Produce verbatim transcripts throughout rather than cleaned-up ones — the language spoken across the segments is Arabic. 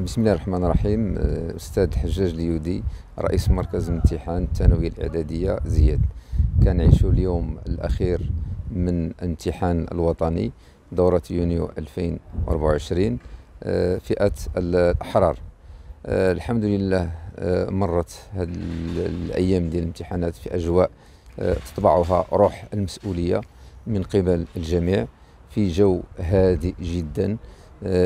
بسم الله الرحمن الرحيم. أستاذ حجاج اليودي رئيس مركز امتحان الثانوية الإعدادية زياد كنعيشوا اليوم الأخير من امتحان الوطني دورة يونيو ألفين وأربعة وعشرين فئة الأحرار. الحمد لله مرت هذه الأيام ديال الامتحانات في أجواء تطبعها روح المسؤولية من قبل الجميع، في جو هادئ جدا،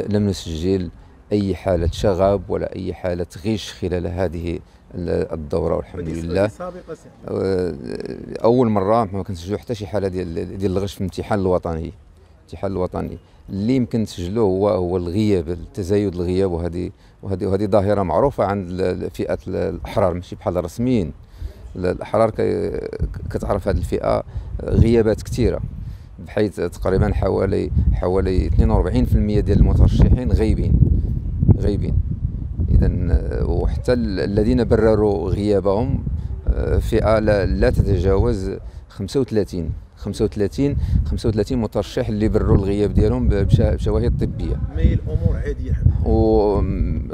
لم نسجل أي حالة شغب ولا أي حالة غش خلال هذه الدورة والحمد لله. أول مرة ما كنسجلوا حتى شي حالة ديال ديال الغش في الامتحان الوطني. الامتحان الوطني اللي يمكن نسجلوه هو هو الغياب، التزايد الغياب، وهذه وهذه وهذه ظاهرة معروفة عند فئة الأحرار، ماشي بحال الرسميين. الأحرار كتعرف هذه الفئة غيابات كثيرة، بحيث تقريبا حوالي حوالي اثنين وأربعين بالمئة ديال المترشحين غايبين غايبين اذا، وحتى الذين برروا غيابهم فئه لا تتجاوز خمسة وثلاثين خمسة وثلاثين خمسة وثلاثين مترشح اللي برروا الغياب ديالهم بشواهد طبيه. ما هي الامور عاديه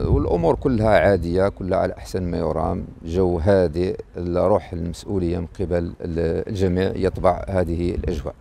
والامور كلها عاديه، كلها على احسن ما يرام، جو هادئ، روح المسؤوليه من قبل الجميع يطبع هذه الاجواء.